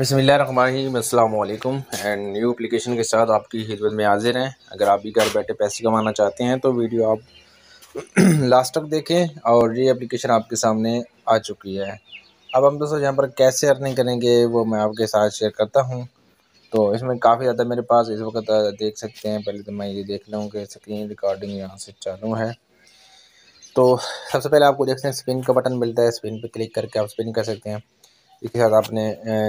बिस्मिल्लाहिर्रहमानिर्रहीम, अस्सलाम वालेकुम। एंड न्यू एप्लीकेशन के साथ आपकी खिदमत में हाजिर हैं। अगर आप भी घर बैठे पैसे कमाना चाहते हैं तो वीडियो आप लास्ट तक देखें और ये एप्लीकेशन आपके सामने आ चुकी है। अब हम दोस्तों यहाँ पर कैसे अर्निंग करेंगे वो मैं आपके साथ शेयर करता हूँ। तो इसमें काफ़ी ज़्यादा मेरे पास इस वक्त देख सकते हैं। पहले तो मैं ये देख लूँ कि स्क्रीन रिकॉर्डिंग यहाँ से चालू है। तो सबसे पहले आपको देख सकते हैं स्पिन का बटन मिलता है, स्पिन पर क्लिक करके आप स्पिन कर सकते हैं। इसके साथ आपने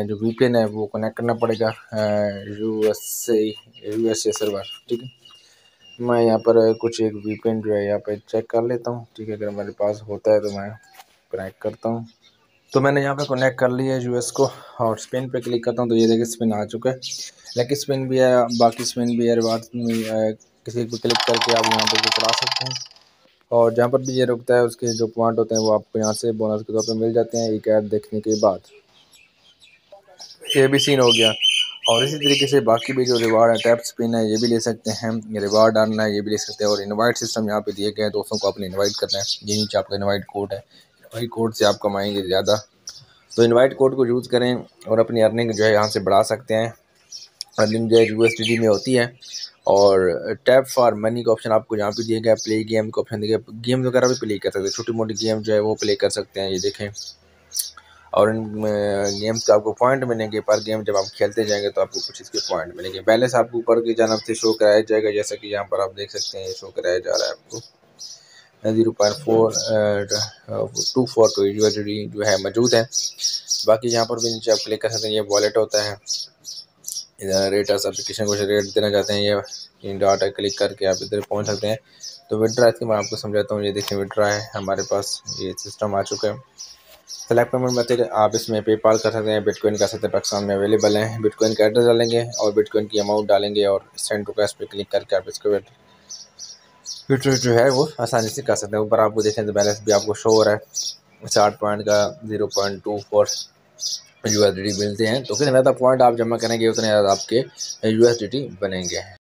जो VPN है वो कनेक्ट करना पड़ेगा, USA सर्वर। ठीक है, मैं यहाँ पर कुछ एक VPN जो है यहाँ पर चेक कर लेता हूँ। ठीक है, अगर मेरे पास होता है तो मैं कनेक्ट करता हूँ। तो मैंने यहाँ पर कनेक्ट कर लिया है US को और स्पिन पे क्लिक करता हूँ तो ये देखिए स्पिन आ चुका है। लेकिन स्पिन भी है, बाकी स्पिन भी है, रिवार्ड भी है। किसी को क्लिक करके आप यहाँ पर चला सकते हैं और जहाँ पर भी ये रुकता है उसके जो पॉइंट होते हैं वो आपको यहाँ से बोनस के तौर पर मिल जाते हैं एक ऐड देखने के बाद। ये भी सीन हो गया और इसी तरीके से बाकी भी जो रिवार्ड है, टैप स्पिन है, ये भी ले सकते हैं, रिवार्ड डालना है ये भी ले सकते हैं। और इनवाइट सिस्टम यहाँ पे दिए गए हैं, दोस्तों को आपने इनवाइट करना है। ये नीचे आपका इनवाइट कोड है, इनवाइट कोड से आप कमाएंगे ज़्यादा। तो इनवाइट कोड को यूज़ करें और अपनी अर्निंग जो है यहाँ से बढ़ा सकते हैं। अर्निंग जो है USDT में होती है। और टैप फॉर मनी का ऑप्शन आपको यहाँ पे दिया गया, प्ले गेम का ऑप्शन दिया गया, गेम वगैरह भी प्ले कर सकते हैं, छोटी मोटी गेम जो है वो प्ले कर सकते हैं। ये देखें, और इन गेम्स का आपको पॉइंट मिलेंगे। पर गेम जब आप खेलते जाएंगे तो आपको कुछ इसके पॉइंट मिलेंगे। बैलेंस आपको ऊपर की जानब से शो कराया जाएगा, जैसा कि यहाँ पर आप देख सकते हैं ये शो कराया जा रहा है आपको 0.424 जो है मौजूद है। बाकी यहाँ पर भी नीचे आप क्लिक कर सकते हैं, ये वॉलेट होता है। इधर रेटर्स एप्लीकेशन को रेट देना चाहते हैं, ये डाटा क्लिक करके आप इधर पहुंच सकते हैं। तो विड्रा इसके मैं आपको समझाता हूँ। ये देखिए विड्रा है हमारे पास, ये सिस्टम आ चुका है। सेलेक्ट पेमेंट मेथड, आप इसमें पेपाल कर सकते हैं, बिटकॉइन कर सकते हैं, पाकिस्तान में अवेलेबल है। बिटकॉइन का एड्रेस डालेंगे और बिटकॉइन की अमाउंट डालेंगे और सेंड टू कैश पे क्लिक करके आप इसको विड्रा जो है वो आसानी से कर सकते हैं। ऊपर आपको देखें तो बैलेंस भी आपको शो हो रहा है, 60 पॉइंट का 0.24 USDT मिलते हैं। तो कितने ज़्यादा पॉइंट आप जमा करेंगे उतने ज़्यादा आपके USDT बनेंगे।